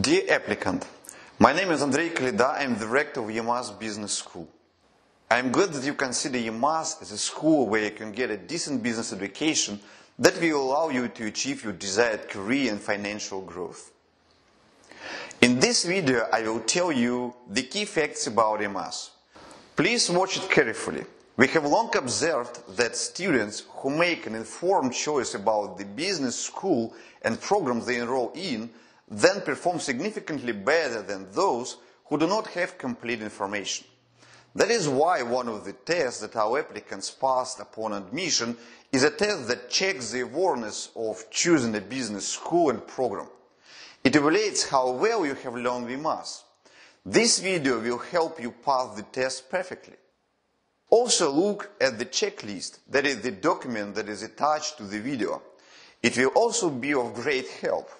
Dear applicant, my name is Andrey Kolyada. I'm director of EMAS Business School. I'm glad that you consider EMAS as a school where you can get a decent business education that will allow you to achieve your desired career and financial growth. In this video, I will tell you the key facts about EMAS. Please watch it carefully. We have long observed that students who make an informed choice about the business school and programs they enroll in then perform significantly better than those who do not have complete information. That is why one of the tests that our applicants passed upon admission is a test that checks the awareness of choosing a business school and program. It evaluates how well you have learned EMAS. This video will help you pass the test perfectly. Also look at the checklist, that is the document that is attached to the video. It will also be of great help.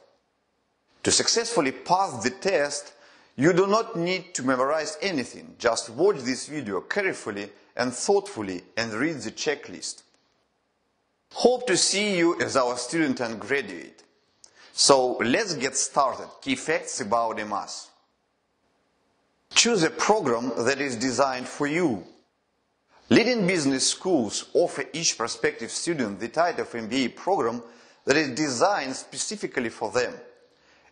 To successfully pass the test, you do not need to memorize anything. Just watch this video carefully and thoughtfully and read the checklist. Hope to see you as our student and graduate. So let's get started. Key facts about EMAS. Choose a program that is designed for you. Leading business schools offer each prospective student the type of MBA program that is designed specifically for them,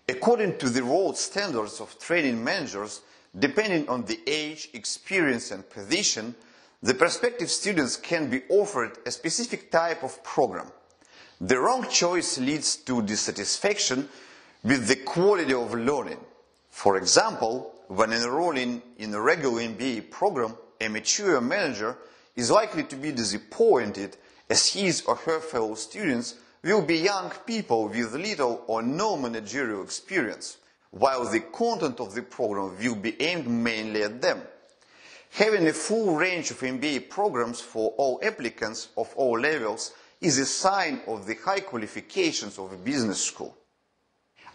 according to the world standards of training managers. Depending on the age, experience and position, the prospective students can be offered a specific type of program. The wrong choice leads to dissatisfaction with the quality of learning. For example, when enrolling in a regular MBA program, a mature manager is likely to be disappointed as his or her fellow students will be young people with little or no managerial experience, while the content of the program will be aimed mainly at them. Having a full range of MBA programs for all applicants of all levels is a sign of the high qualifications of a business school.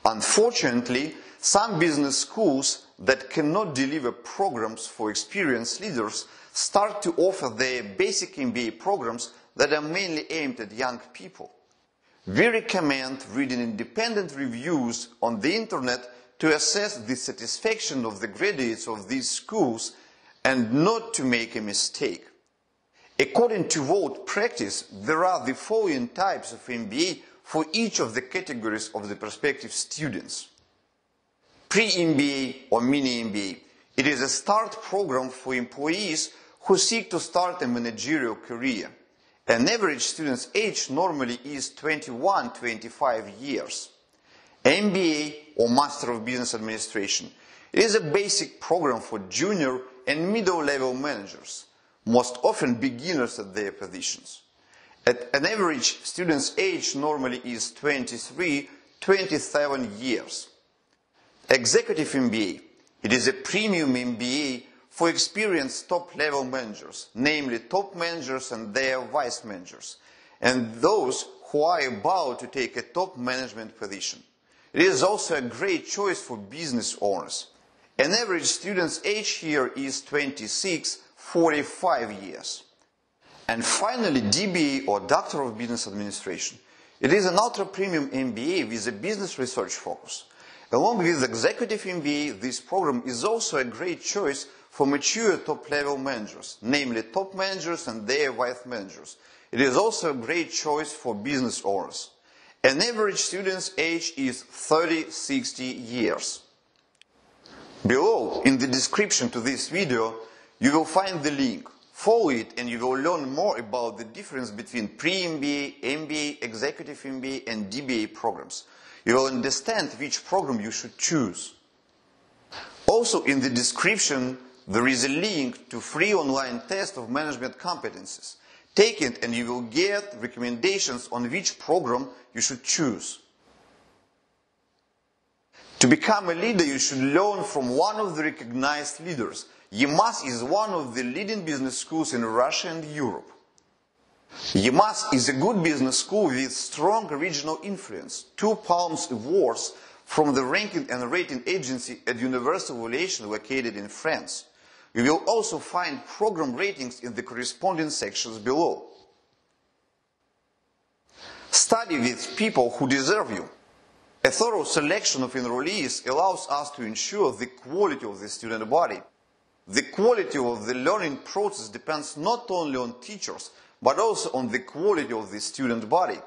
Unfortunately, some business schools that cannot deliver programs for experienced leaders start to offer their basic MBA programs that are mainly aimed at young people. We recommend reading independent reviews on the internet to assess the satisfaction of the graduates of these schools and not to make a mistake. According to world practice, there are the following types of MBA for each of the categories of the prospective students. Pre-MBA or Mini-MBA. It is a start program for employees who seek to start a managerial career. An average student's age normally is 21-25 years. MBA or Master of Business Administration. It is a basic program for junior and middle-level managers, most often beginners at their positions. An average student's age normally is 23-27 years. Executive MBA. It is a premium MBA for experienced top-level managers, namely top managers and their vice managers, and those who are about to take a top management position. It is also a great choice for business owners. An average student's age here is 26-45 years. And finally, DBA or Doctor of Business Administration. It is an ultra-premium MBA with a business research focus. Along with Executive MBA, this program is also a great choice for mature top-level managers, namely top managers and their vice managers. It is also a great choice for business owners. An average student's age is 30-60 years. Below, in the description to this video, you will find the link. Follow it and you will learn more about the difference between Pre-MBA, MBA, Executive MBA and DBA programs. You will understand which program you should choose. Also in the description, there is a link to free online test of management competencies. Take it and you will get recommendations on which program you should choose. To become a leader, you should learn from one of the recognized leaders. EMAS is one of the leading business schools in Russia and Europe. EMAS is a good business school with strong regional influence. Two Palms Awards from the Ranking and Rating Agency at Universal Evaluation located in France. You will also find program ratings in the corresponding sections below. Study with people who deserve you. A thorough selection of enrollees allows us to ensure the quality of the student body. The quality of the learning process depends not only on teachers, but also on the quality of the student body.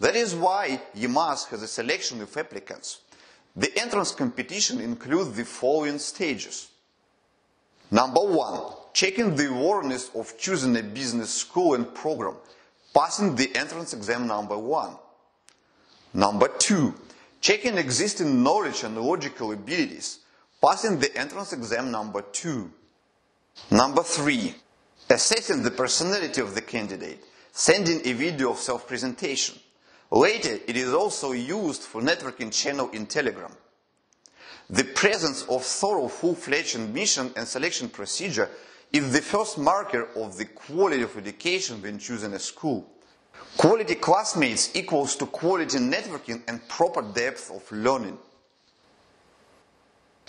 That is why EMAS has a selection of applicants. The entrance competition includes the following stages. Number one, checking the awareness of choosing a business school and program, passing the entrance exam number one. Number two, checking existing knowledge and logical abilities, passing the entrance exam number two. Number three, assessing the personality of the candidate, sending a video of self-presentation. Later, it is also used for networking channel in Telegram. The presence of thorough full-fledged admission and selection procedure is the first marker of the quality of education when choosing a school. Quality classmates equals to quality networking and proper depth of learning.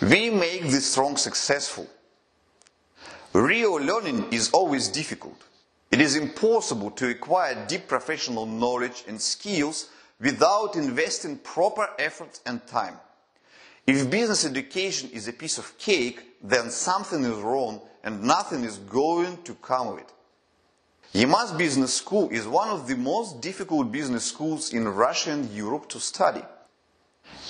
We make this strong successful. Real learning is always difficult. It is impossible to acquire deep professional knowledge and skills without investing proper effort and time. If business education is a piece of cake, then something is wrong and nothing is going to come of it. EMAS Business School is one of the most difficult business schools in Russia and Europe to study.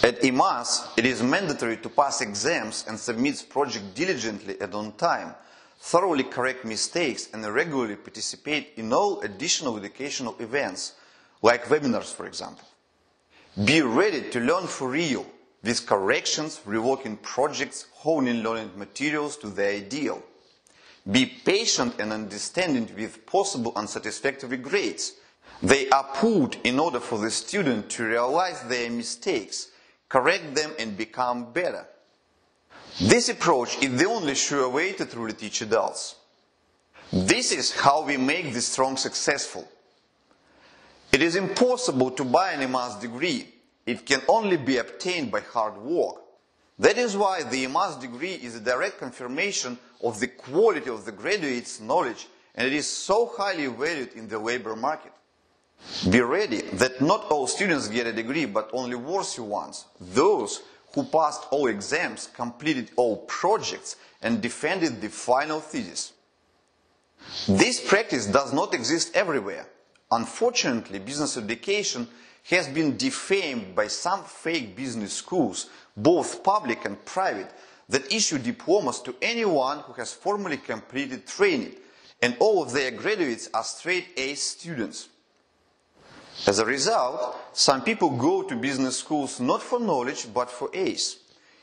At EMAS, it is mandatory to pass exams and submit projects diligently and on time, thoroughly correct mistakes and regularly participate in all additional educational events, like webinars, for example. Be ready to learn for real, with corrections, reworking projects, honing learning materials to the ideal. Be patient and understanding with possible unsatisfactory grades. They are put in order for the student to realize their mistakes, correct them and become better. This approach is the only sure way to truly teach adults. This is how we make this strong successful. It is impossible to buy an EMAS degree. It can only be obtained by hard work. That is why the EMAS degree is a direct confirmation of the quality of the graduate's knowledge, and it is so highly valued in the labor market. Be ready that not all students get a degree, but only worthy ones, those who passed all exams, completed all projects, and defended the final thesis. This practice does not exist everywhere. Unfortunately, business education has been defamed by some fake business schools, both public and private, that issue diplomas to anyone who has formally completed training, and all of their graduates are straight A students. As a result, some people go to business schools not for knowledge but for A's.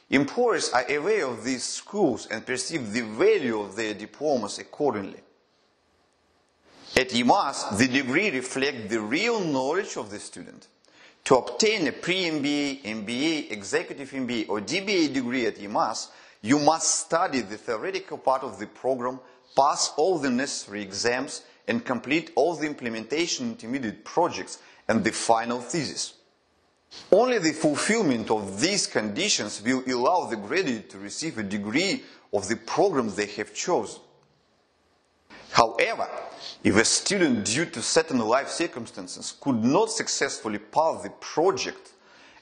Employers are aware of these schools and perceive the value of their diplomas accordingly. At EMAS, the degree reflects the real knowledge of the student. To obtain a Pre-MBA, MBA, Executive MBA or DBA degree at EMAS, you must study the theoretical part of the program, pass all the necessary exams, and complete all the implementation intermediate projects and the final thesis. Only the fulfillment of these conditions will allow the graduate to receive a degree of the program they have chosen. However, if a student due to certain life circumstances could not successfully pass the project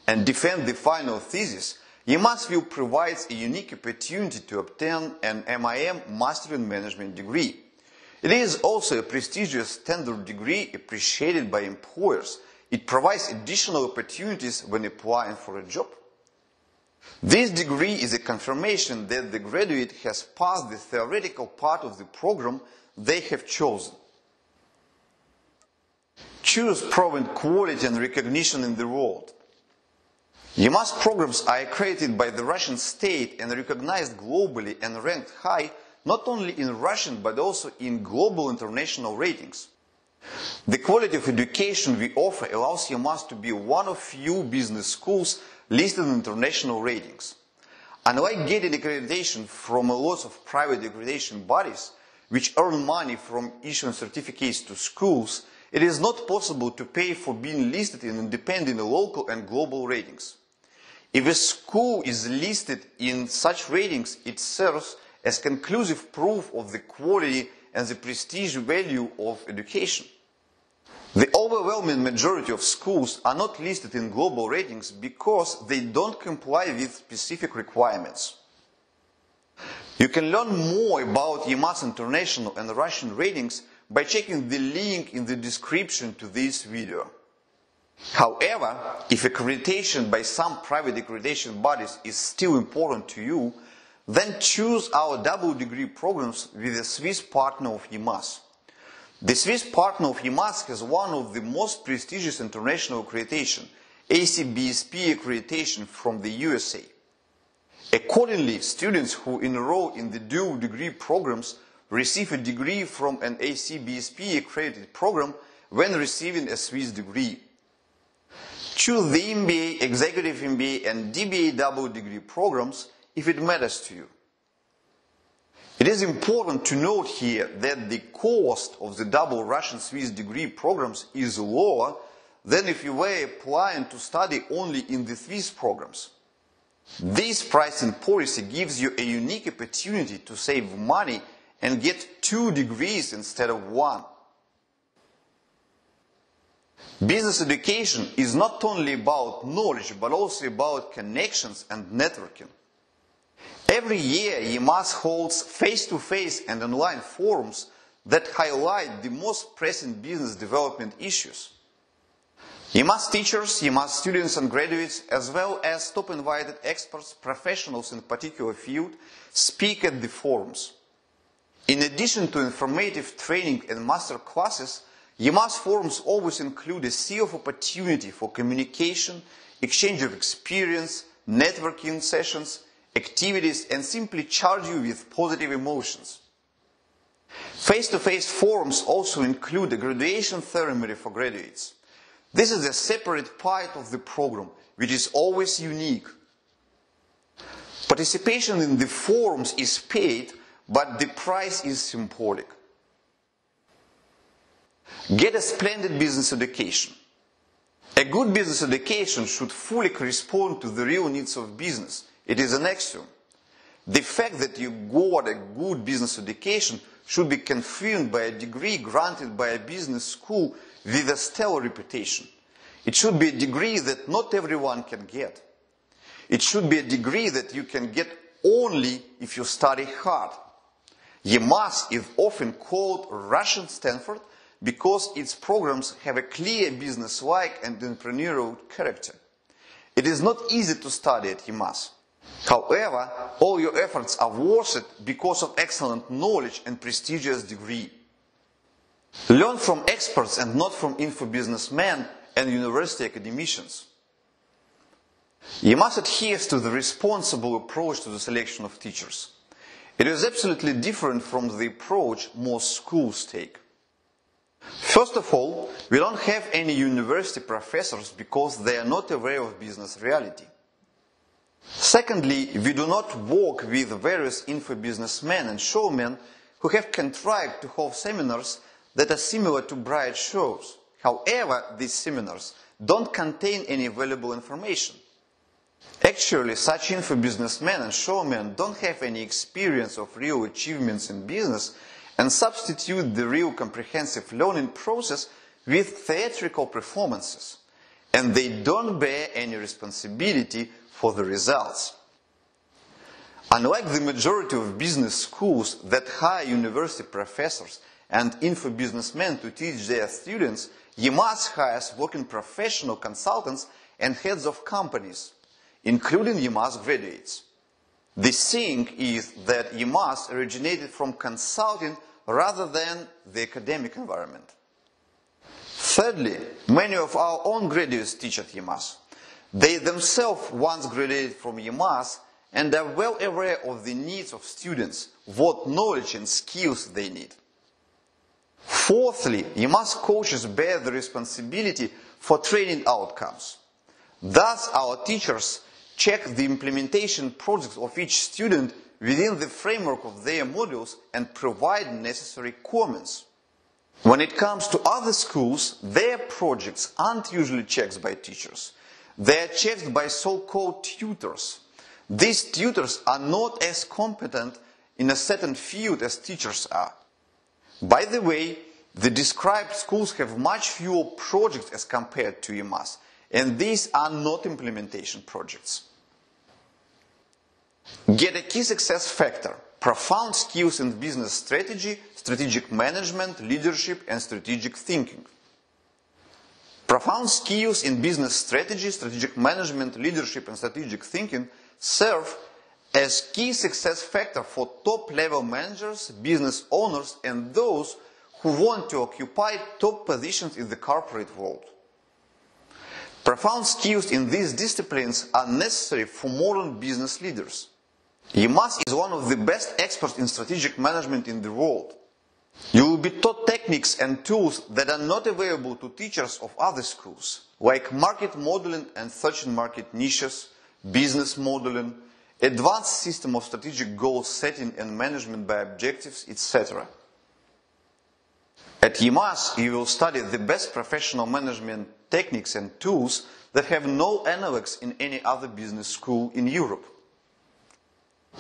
and defend the final thesis, EMAS will provide a unique opportunity to obtain an MIM Master in Management degree. It is also a prestigious standard degree appreciated by employers. It provides additional opportunities when applying for a job. This degree is a confirmation that the graduate has passed the theoretical part of the program they have chosen. Choose proven quality and recognition in the world. EMAS programs are accredited by the Russian state and recognized globally and ranked high not only in Russian but also in global international ratings. The quality of education we offer allows EMAS to be one of few business schools listed in international ratings. Unlike getting accreditation from a lot of private accreditation bodies, which earn money from issuing certificates to schools, it is not possible to pay for being listed in independent local and global ratings. If a school is listed in such ratings, it serves as conclusive proof of the quality and the prestige value of education. The overwhelming majority of schools are not listed in global ratings because they don't comply with specific requirements. You can learn more about EMAS International and Russian ratings by checking the link in the description to this video. However, if accreditation by some private accreditation bodies is still important to you, then choose our double degree programs with a Swiss partner of EMAS. The Swiss partner of EMAS has one of the most prestigious international accreditation, ACBSP accreditation from the USA. Accordingly, students who enroll in the dual degree programs receive a degree from an ACBSP accredited program when receiving a Swiss degree. Choose the MBA, Executive MBA and DBA double degree programs if it matters to you. It is important to note here that the cost of the double Russian-Swiss degree programs is lower than if you were applying to study only in the Swiss programs. This pricing policy gives you a unique opportunity to save money and get 2 degrees instead of one. Business education is not only about knowledge, but also about connections and networking. Every year, EMAS holds face-to-face and online forums that highlight the most pressing business development issues. EMAS teachers, EMAS students and graduates, as well as top invited experts, professionals in a particular field, speak at the forums. In addition to informative training and master classes, EMAS forums always include a sea of opportunity for communication, exchange of experience, networking sessions, activities, and simply charge you with positive emotions. Face-to-face forums also include a graduation ceremony for graduates. This is a separate part of the program, which is always unique. Participation in the forums is paid, but the price is symbolic. Get a splendid business education. A good business education should fully correspond to the real needs of business. It is an axiom. The fact that you got a good business education should be confirmed by a degree granted by a business school with a stellar reputation. It should be a degree that not everyone can get. It should be a degree that you can get only if you study hard. EMAS is often called Russian Stanford because its programs have a clear business-like and entrepreneurial character. It is not easy to study at EMAS. However, all your efforts are worth it because of excellent knowledge and prestigious degree. Learn from experts and not from infobusinessmen and university academicians. EMAS adheres to the responsible approach to the selection of teachers. It is absolutely different from the approach most schools take. First of all, we don't have any university professors because they are not aware of business reality. Secondly, we do not work with various infobusinessmen and showmen who have contrived to hold seminars that are similar to bride shows. However, these seminars don't contain any valuable information. Actually, such infobusinessmen and showmen don't have any experience of real achievements in business and substitute the real comprehensive learning process with theatrical performances, and they don't bear any responsibility for the results. Unlike the majority of business schools that hire university professors and infobusinessmen to teach their students, EMAS hires working professional consultants and heads of companies, including EMAS graduates. The thing is that EMAS originated from consulting rather than the academic environment. Thirdly, many of our own graduates teach at EMAS. They themselves once graduated from EMAS and are well aware of the needs of students, what knowledge and skills they need. Fourthly, EMAS coaches bear the responsibility for training outcomes. Thus, our teachers check the implementation projects of each student within the framework of their modules and provide necessary comments. When it comes to other schools, their projects aren't usually checked by teachers. They are checked by so-called tutors. These tutors are not as competent in a certain field as teachers are. By the way, The described schools have much fewer projects as compared to EMAS, and these are not implementation projects. Get a key success factor: profound skills in business strategy, strategic management, leadership, and strategic thinking. Profound skills in business strategy, strategic management, leadership, and strategic thinking serve as key success factor for top-level managers, business owners, and those who want to occupy top positions in the corporate world. Profound skills in these disciplines are necessary for modern business leaders. EMAS is one of the best experts in strategic management in the world. You will be taught techniques and tools that are not available to teachers of other schools, like market modeling and searching market niches, business modeling, advanced system of strategic goal setting and management by objectives, etc. At EMAS, you will study the best professional management techniques and tools that have no analogs in any other business school in Europe.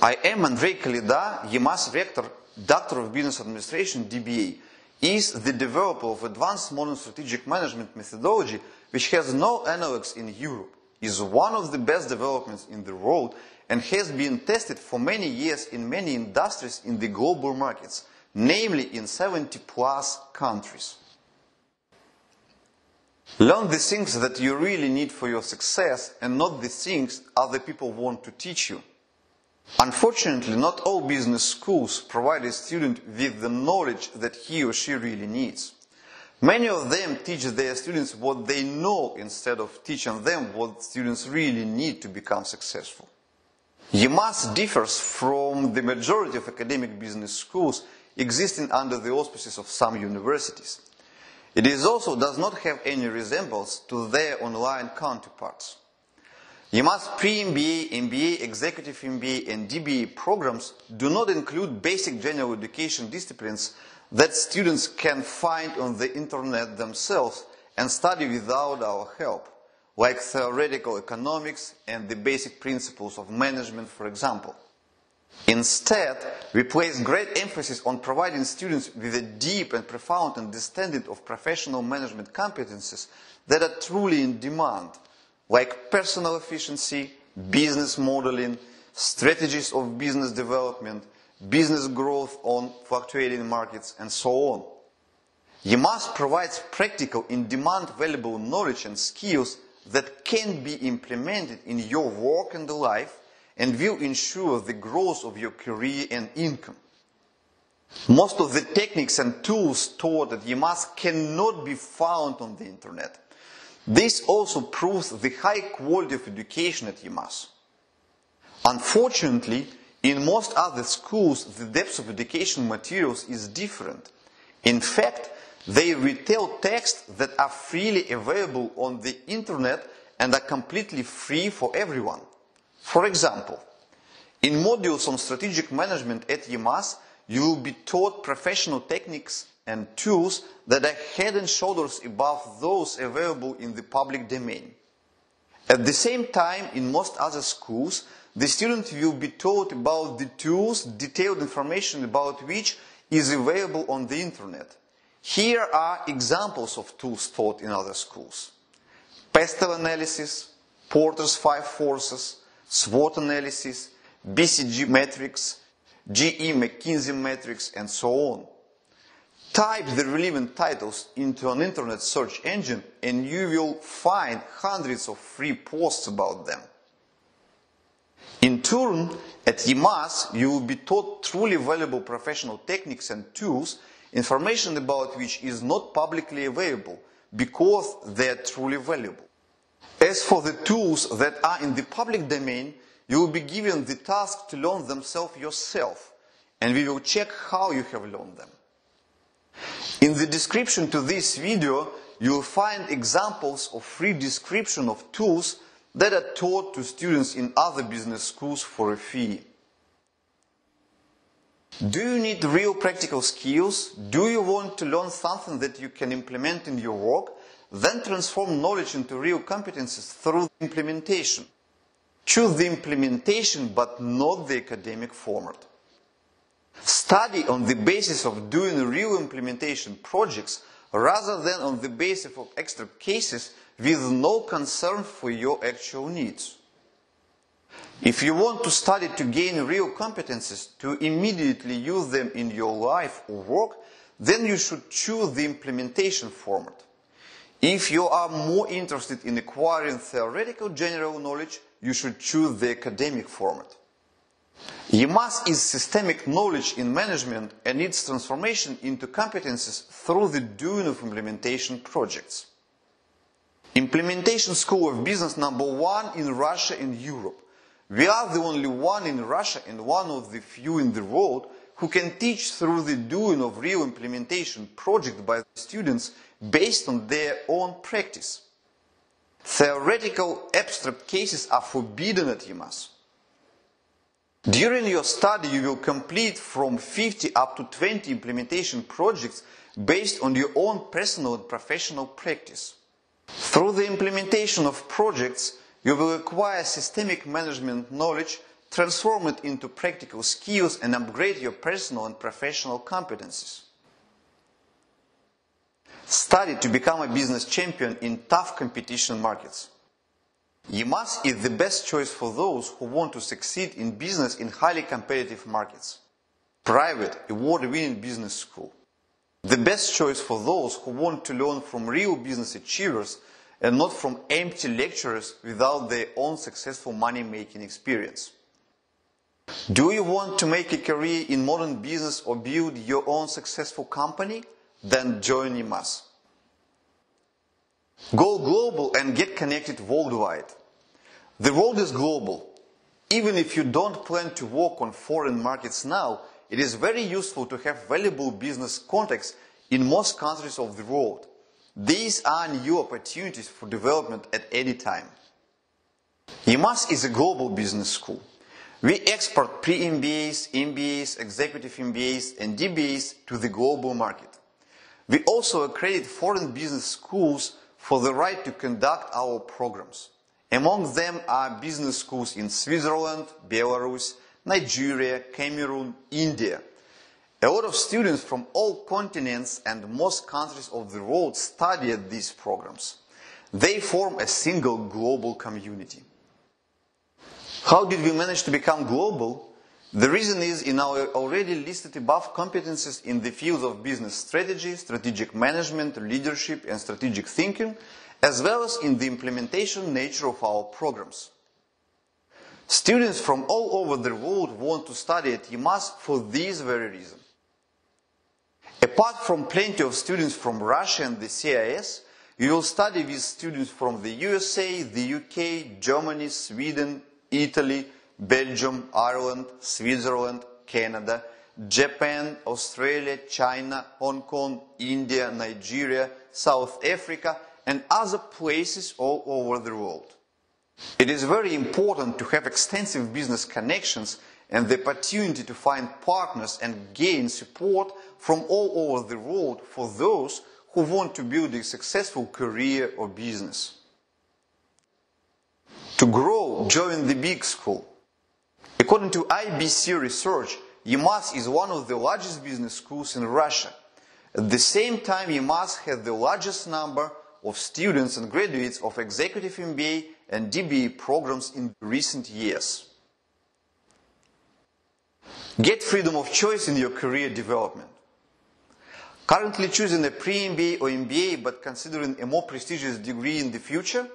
I am Andrey Kolyada, EMAS Rector, Doctor of Business Administration, DBA, is the developer of advanced modern strategic management methodology which has no analogs in Europe, is one of the best developments in the world, and has been tested for many years in many industries in the global markets, namely in 70+ countries. Learn the things that you really need for your success and not the things other people want to teach you. Unfortunately, not all business schools provide a student with the knowledge that he or she really needs. Many of them teach their students what they know instead of teaching them what students really need to become successful. EMAS differs from the majority of academic business schools existing under the auspices of some universities. It is also does not have any resemblance to their online counterparts. EMAS Pre-MBA, MBA, Executive MBA, and DBA programs do not include basic general education disciplines that students can find on the internet themselves and study without our help, like theoretical economics and the basic principles of management, for example. Instead, we place great emphasis on providing students with a deep and profound understanding of professional management competencies that are truly in demand, like personal efficiency, business modeling, strategies of business development, business growth on fluctuating markets, and so on. EMAS provides practical, in-demand, valuable knowledge and skills that can be implemented in your work and life and will ensure the growth of your career and income. Most of the techniques and tools taught at EMAS cannot be found on the internet. This also proves the high quality of education at EMAS. Unfortunately, in most other schools, the depth of education materials is different. In fact, they retail texts that are freely available on the internet and are completely free for everyone. For example, in modules on strategic management at EMAS, you will be taught professional techniques and tools that are head and shoulders above those available in the public domain. At the same time, in most other schools, the student will be taught about the tools, detailed information about which is available on the internet. Here are examples of tools taught in other schools: PESTEL analysis, Porter's 5 forces, SWOT analysis, BCG metrics, GE McKinsey metrics, and so on. Type the relevant titles into an internet search engine and you will find hundreds of free posts about them. In turn, at EMAS, you will be taught truly valuable professional techniques and tools, information about which is not publicly available because they are truly valuable. As for the tools that are in the public domain, you will be given the task to learn themselves yourself, and we will check how you have learned them. In the description to this video, you will find examples of free description of tools that are taught to students in other business schools for a fee. Do you need real practical skills? Do you want to learn something that you can implement in your work? Then transform knowledge into real competencies through implementation. Choose the implementation but not the academic format. Study on the basis of doing real implementation projects rather than on the basis of extra cases with no concern for your actual needs. If you want to study to gain real competencies, to immediately use them in your life or work, then you should choose the implementation format. If you are more interested in acquiring theoretical general knowledge, you should choose the academic format. EMAS is systemic knowledge in management and its transformation into competencies through the doing of implementation projects. Implementation School of Business #1 in Russia and Europe. We are the only one in Russia and one of the few in the world who can teach through the doing of real implementation projects by students based on their own practice. Theoretical abstract cases are forbidden at EMAS. During your study you will complete from 50 up to 20 implementation projects based on your own personal and professional practice. Through the implementation of projects, you will acquire systemic management knowledge, transform it into practical skills, and upgrade your personal and professional competencies. Study to become a business champion in tough competition markets. EMAS is the best choice for those who want to succeed in business in highly competitive markets. Private, award-winning business school. The best choice for those who want to learn from real business achievers and not from empty lecturers without their own successful money-making experience. Do you want to make a career in modern business or build your own successful company? Then join EMAS. Go global and get connected worldwide. The world is global. Even if you don't plan to work on foreign markets now, it is very useful to have valuable business contacts in most countries of the world. These are new opportunities for development at any time. EMAS is a global business school. We export pre-MBAs, MBAs, Executive MBAs and DBAs to the global market. We also accredit foreign business schools for the right to conduct our programs. Among them are business schools in Switzerland, Belarus, Nigeria, Cameroon, India. A lot of students from all continents and most countries of the world study at these programs. They form a single global community. How did we manage to become global? The reason is in our already listed above competencies in the fields of business strategy, strategic management, leadership and strategic thinking, as well as in the implementation nature of our programs. Students from all over the world want to study at EMAS for this very reason. Apart from plenty of students from Russia and the CIS, you will study with students from the USA, the UK, Germany, Sweden, Italy, Belgium, Ireland, Switzerland, Canada, Japan, Australia, China, Hong Kong, India, Nigeria, South Africa and other places all over the world. It is very important to have extensive business connections and the opportunity to find partners and gain support from all over the world for those who want to build a successful career or business. To grow, join the big school. According to IBC research, EMAS is one of the largest business schools in Russia. At the same time, EMAS has the largest number of students and graduates of Executive MBA and DBA programs in recent years. Get freedom of choice in your career development. Currently choosing a pre-MBA or MBA but considering a more prestigious degree in the future?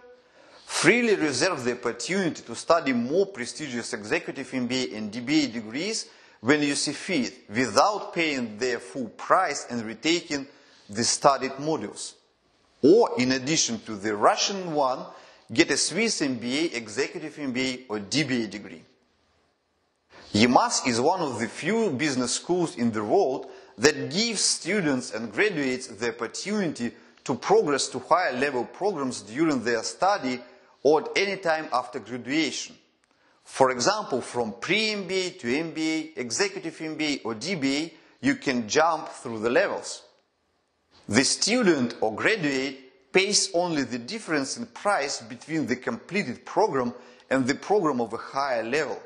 Freely reserve the opportunity to study more prestigious Executive MBA and DBA degrees when you see fit, without paying their full price and retaking the studied modules. Or, in addition to the Russian one, get a Swiss MBA, Executive MBA or DBA degree. EMAS is one of the few business schools in the world that gives students and graduates the opportunity to progress to higher level programs during their study or at any time after graduation. For example, from pre-MBA to MBA, Executive MBA or DBA, you can jump through the levels. The student or graduate pays only the difference in price between the completed program and the program of a higher level.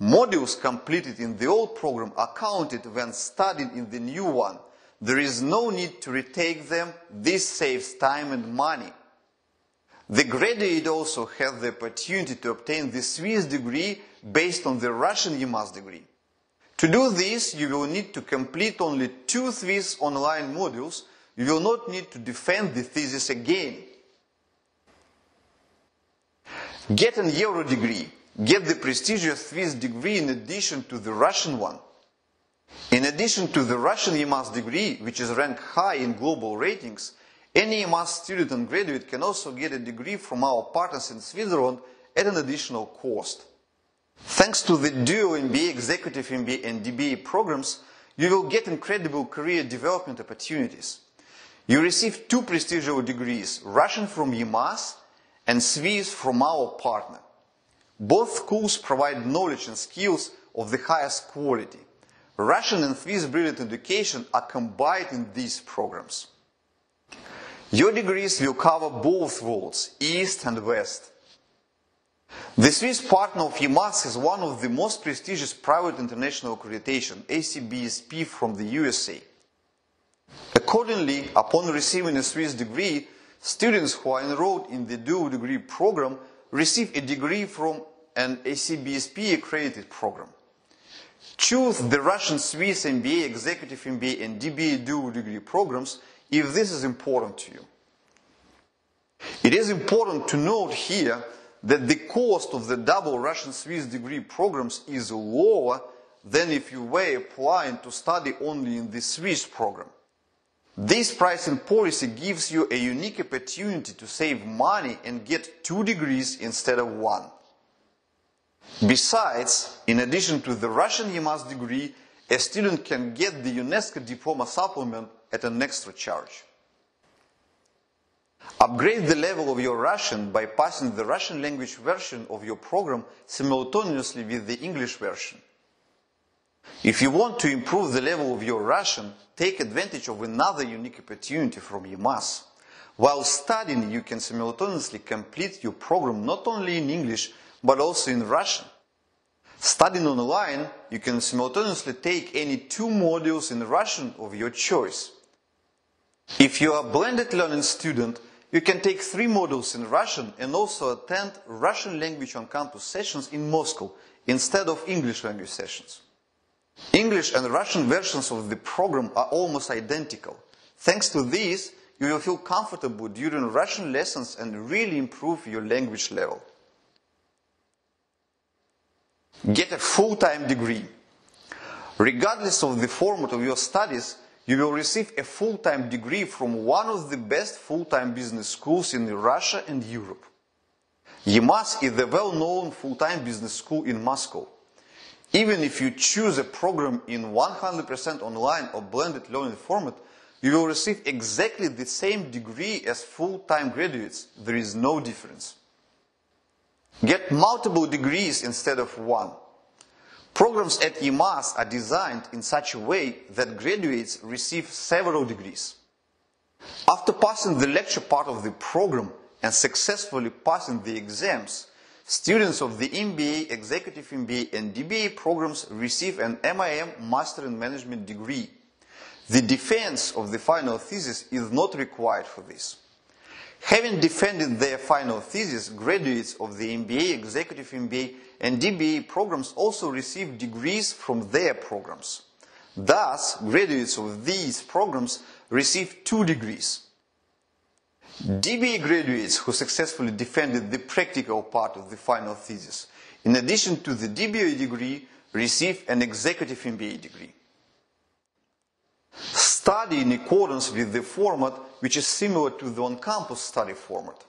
Modules completed in the old program are counted when studied in the new one. There is no need to retake them. This saves time and money. The graduate also has the opportunity to obtain the Swiss degree based on the Russian EMAS degree. To do this, you will need to complete only 2 Swiss online modules. You will not need to defend the thesis again. Get an Euro degree. Get the prestigious Swiss degree in addition to the Russian one. In addition to the Russian EMAS degree, which is ranked high in global ratings, any EMAS student and graduate can also get a degree from our partners in Switzerland at an additional cost. Thanks to the Dual MBA, Executive MBA and DBA programs, you will get incredible career development opportunities. You receive 2 prestigious degrees, Russian from EMAS and Swiss from our partner. Both schools provide knowledge and skills of the highest quality. Russian and Swiss brilliant education are combined in these programs. Your degrees will cover both worlds, East and West. The Swiss partner of EMAS is one of the most prestigious private international accreditation, ACBSP, from the USA. Accordingly, upon receiving a Swiss degree, students who are enrolled in the dual degree program receive a degree from an ACBSP accredited program. Choose the Russian Swiss MBA, Executive MBA and DBA dual degree programs if this is important to you. It is important to note here that the cost of the double Russian Swiss degree programs is lower than if you were applying to study only in the Swiss program. This pricing policy gives you a unique opportunity to save money and get 2 degrees instead of 1. Besides, in addition to the Russian EMAS degree, a student can get the UNESCO diploma supplement at an extra charge. Upgrade the level of your Russian by passing the Russian language version of your program simultaneously with the English version. If you want to improve the level of your Russian, take advantage of another unique opportunity from EMAS. While studying, you can simultaneously complete your program not only in English, but also in Russian. Studying online, you can simultaneously take any 2 modules in Russian of your choice. If you are a blended learning student, you can take 3 modules in Russian and also attend Russian language on-campus sessions in Moscow instead of English language sessions. English and Russian versions of the program are almost identical. Thanks to this, you will feel comfortable during Russian lessons and really improve your language level. Get a full-time degree. Regardless of the format of your studies, you will receive a full-time degree from one of the best full-time business schools in Russia and Europe. EMAS is a well-known full-time business school in Moscow. Even if you choose a program in 100% online or blended learning format, you will receive exactly the same degree as full-time graduates. There is no difference. Get multiple degrees instead of 1. Programs at EMAS are designed in such a way that graduates receive several degrees. After passing the lecture part of the program and successfully passing the exams, students of the MBA, Executive MBA and DBA programs receive an MIM Master in Management degree. The defense of the final thesis is not required for this. Having defended their final thesis, graduates of the MBA, Executive MBA and DBA programs also receive degrees from their programs. Thus, graduates of these programs receive 2 degrees. DBA graduates who successfully defended the practical part of the final thesis, in addition to the DBA degree, receive an Executive MBA degree. Study in accordance with the format, which is similar to the on-campus study format.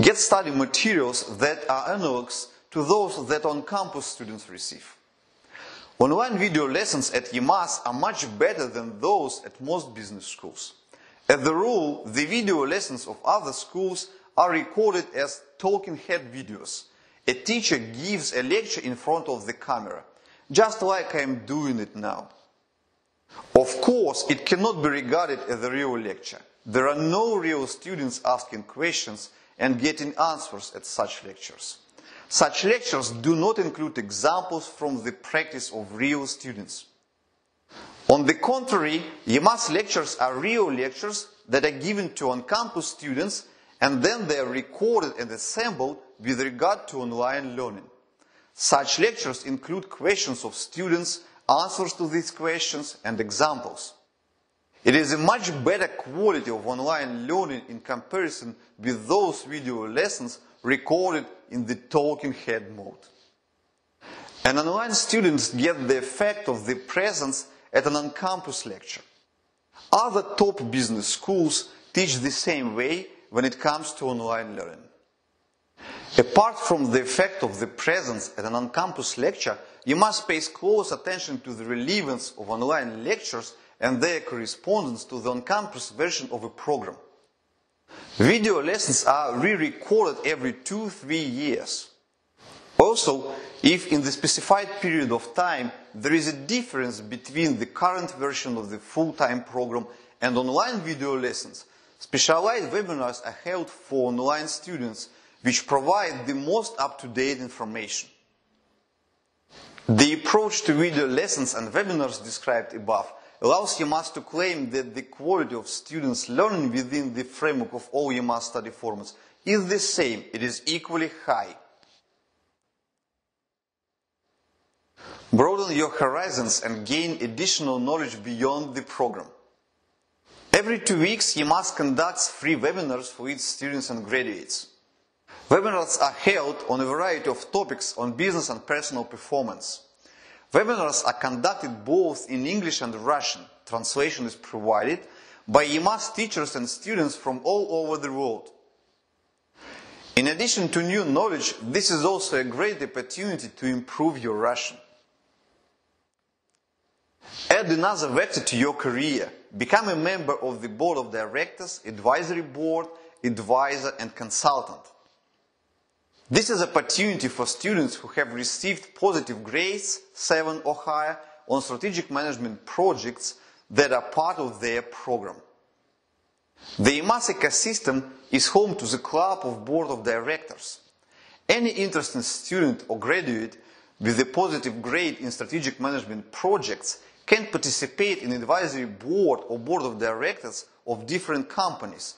Get study materials that are analogs to those that on-campus students receive. Online video lessons at EMAS are much better than those at most business schools. As a rule, the video lessons of other schools are recorded as talking head videos. A teacher gives a lecture in front of the camera, just like I am doing it now. Of course, it cannot be regarded as a real lecture. There are no real students asking questions and getting answers at such lectures. Such lectures do not include examples from the practice of real students. On the contrary, EMAS lectures are real lectures that are given to on-campus students, and then they are recorded and assembled with regard to online learning. Such lectures include questions of students, answers to these questions, and examples. It is a much better quality of online learning in comparison with those video lessons recorded in the talking head mode. And online students get the effect of their presence at an on-campus lecture. Other top business schools teach the same way when it comes to online learning. Apart from the effect of the presence at an on-campus lecture, you must pay close attention to the relevance of online lectures and their correspondence to the on-campus version of a program. Video lessons are re-recorded every 2–3 years. Also, if in the specified period of time there is a difference between the current version of the full-time program and online video lessons, specialized webinars are held for online students, which provide the most up-to-date information. The approach to video lessons and webinars described above allows EMAS to claim that the quality of students' learning within the framework of all EMAS study formats is the same, it is equally high. Broaden your horizons and gain additional knowledge beyond the program. Every 2 weeks, EMAS conducts free webinars for its students and graduates. Webinars are held on a variety of topics on business and personal performance. Webinars are conducted both in English and Russian. Translation is provided by EMAS teachers and students from all over the world. In addition to new knowledge, this is also a great opportunity to improve your Russian. Add another vector to your career. Become a member of the board of directors, advisory board, advisor and consultant. This is an opportunity for students who have received positive grades, 7 or higher, on strategic management projects that are part of their program. The EMASECA system is home to the club of board of directors. Any interested student or graduate with a positive grade in strategic management projects can participate in advisory board or board of directors of different companies,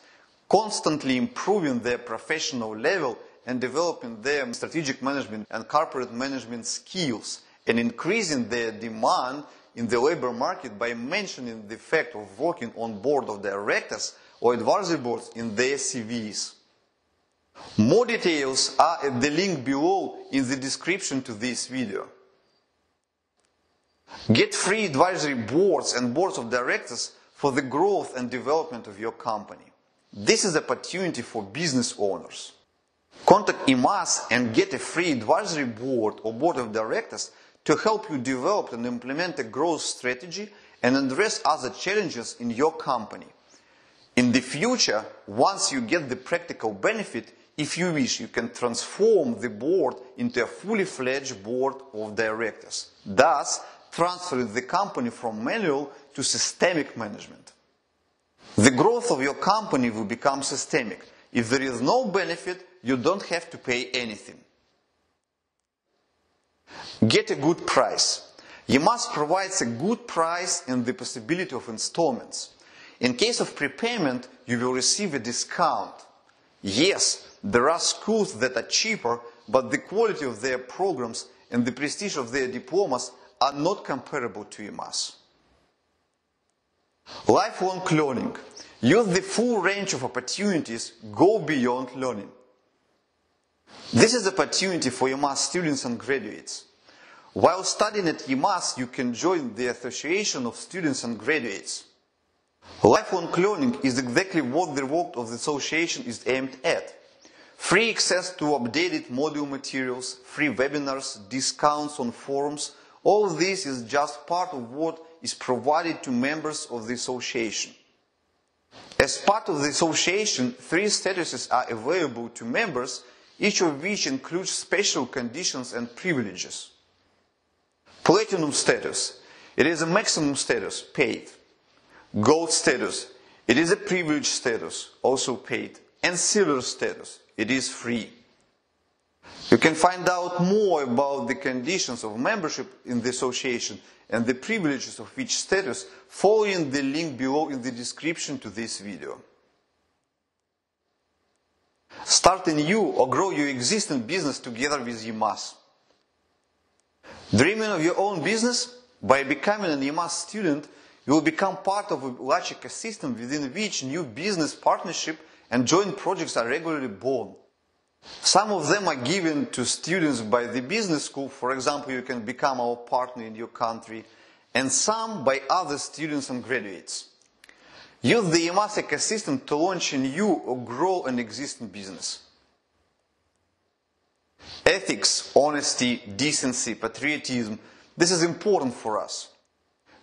constantly improving their professional level and developing their strategic management and corporate management skills, and increasing their demand in the labor market by mentioning the fact of working on board of directors or advisory boards in their CVs. More details are at the link below in the description to this video. Get free advisory boards and boards of directors for the growth and development of your company. This is an opportunity for business owners. Contact EMAS and get a free advisory board or board of directors to help you develop and implement a growth strategy and address other challenges in your company. In the future, once you get the practical benefit, if you wish, you can transform the board into a fully fledged board of directors, thus transferring the company from manual to systemic management. The growth of your company will become systemic. If there is no benefit, you don't have to pay anything. Get a good price. EMAS provides a good price and the possibility of installments. In case of prepayment, you will receive a discount. Yes, there are schools that are cheaper, but the quality of their programs and the prestige of their diplomas are not comparable to EMAS. Lifelong learning. Use the full range of opportunities, go beyond learning. This is an opportunity for EMAS students and graduates. While studying at EMAS, you can join the Association of Students and Graduates. Lifelong learning is exactly what the work of the association is aimed at. Free access to updated module materials, free webinars, discounts on forums, all this is just part of what is provided to members of the association. As part of the association, 3 statuses are available to members, each of which includes special conditions and privileges. Platinum status. It is a maximum status, paid. Gold status. It is a privileged status, also paid. And silver status. It is free. You can find out more about the conditions of membership in the association and the privileges of each status following the link below in the description to this video. Start a new or grow your existing business together with EMAS. Dreaming of your own business? By becoming an EMAS student, you will become part of a large ecosystem within which new business partnership and joint projects are regularly born. Some of them are given to students by the business school, for example, you can become our partner in your country, and some by other students and graduates. Use the EMAS ecosystem to launch a new or grow an existing business. Ethics, honesty, decency, patriotism, this is important for us.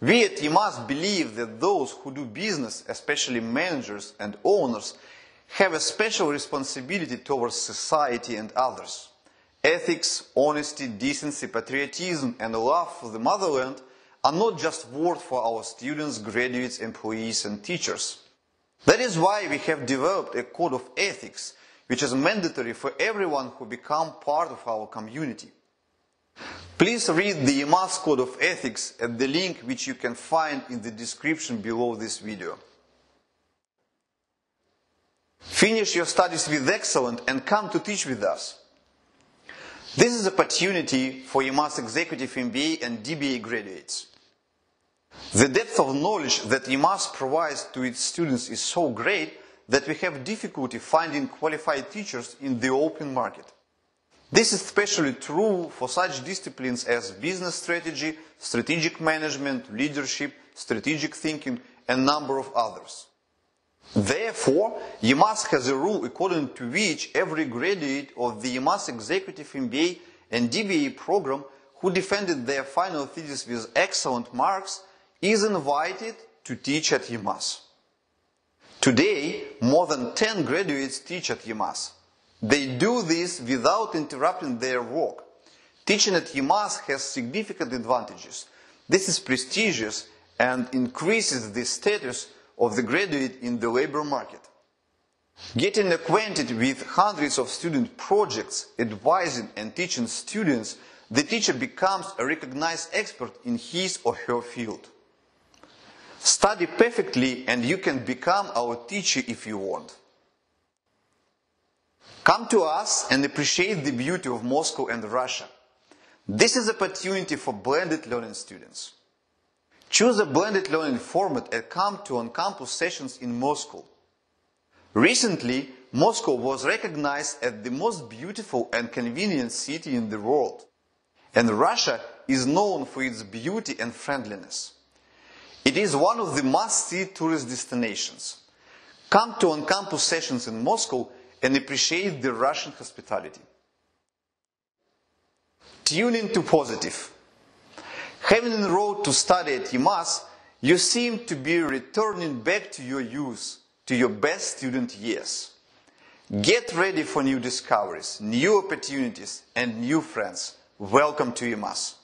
We at EMAS believe that those who do business, especially managers and owners, have a special responsibility towards society and others. Ethics, honesty, decency, patriotism, and a love for the motherland are not just words for our students, graduates, employees, and teachers. That is why we have developed a code of ethics, which is mandatory for everyone who becomes part of our community. Please read the EMAS Code of Ethics at the link which you can find in the description below this video. Finish your studies with excellence and come to teach with us. This is an opportunity for EMAS Executive MBA and DBA graduates. The depth of knowledge that EMAS provides to its students is so great that we have difficulty finding qualified teachers in the open market. This is especially true for such disciplines as business strategy, strategic management, leadership, strategic thinking, and a number of others. Therefore, EMAS has a rule according to which every graduate of the EMAS Executive MBA and DBA program who defended their final thesis with excellent marks is invited to teach at EMAS. Today, more than 10 graduates teach at EMAS. They do this without interrupting their work. Teaching at EMAS has significant advantages. This is prestigious and increases the status of the graduate in the labor market. Getting acquainted with hundreds of student projects, advising and teaching students, the teacher becomes a recognized expert in his or her field. Study perfectly and you can become our teacher if you want. Come to us and appreciate the beauty of Moscow and Russia. This is an opportunity for blended learning students. Choose a blended learning format and come to on-campus sessions in Moscow. Recently, Moscow was recognized as the most beautiful and convenient city in the world, and Russia is known for its beauty and friendliness. It is one of the must-see tourist destinations. Come to on-campus sessions in Moscow and appreciate the Russian hospitality. Tune in to positive. Having enrolled to study at EMAS, you seem to be returning back to your youth, to your best student years. Get ready for new discoveries, new opportunities, and new friends. Welcome to EMAS.